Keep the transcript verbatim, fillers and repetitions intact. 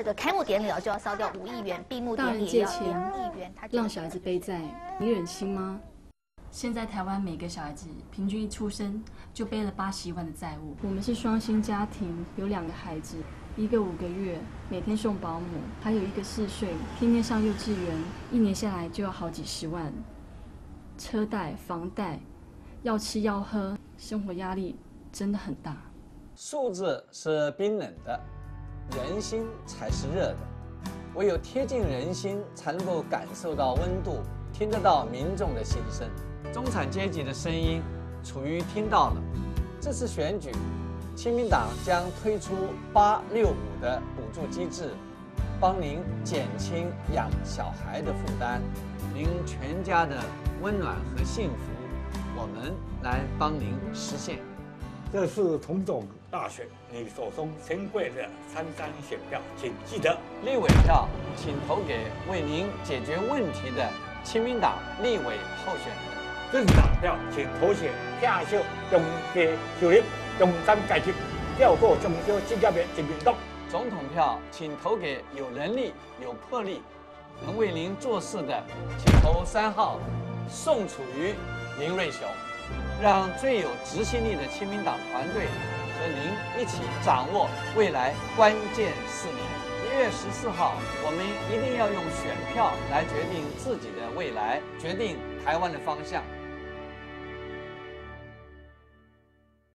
这个开幕典礼啊就要烧掉五亿元，闭幕典礼也要两亿元，他让小孩子背债，你忍心吗？现在台湾每个小孩子平均一出生就背了八十万的债务。我们是双薪家庭，有两个孩子，一个五个月，每天送保姆，还有一个四岁，天天上幼稚园，一年下来就要好几十万。车贷、房贷，要吃要喝，生活压力真的很大。数字是冰冷的，人心才是热的。唯有贴近人心，才能够感受到温度，听得到民众的心声。 中产阶级的声音，楚瑜听到了。这次选举，亲民党将推出八六五的补助机制，帮您减轻养小孩的负担，您全家的温暖和幸福，我们来帮您实现。这是同总大选，你手中珍贵的三张选票，请记得立委票，请投给为您解决问题的亲民党立委候选人。 政党票，请投选下秀、中街秀林、中山改进、调过中修新加坡人民党。总统票，请投给有能力、有魄力、能为您做事的，请投三号宋楚瑜、林瑞雄，让最有执行力的亲民党团队和您一起掌握未来关键四年。 一月十四号，我们一定要用选票来决定自己的未来，决定台湾的方向。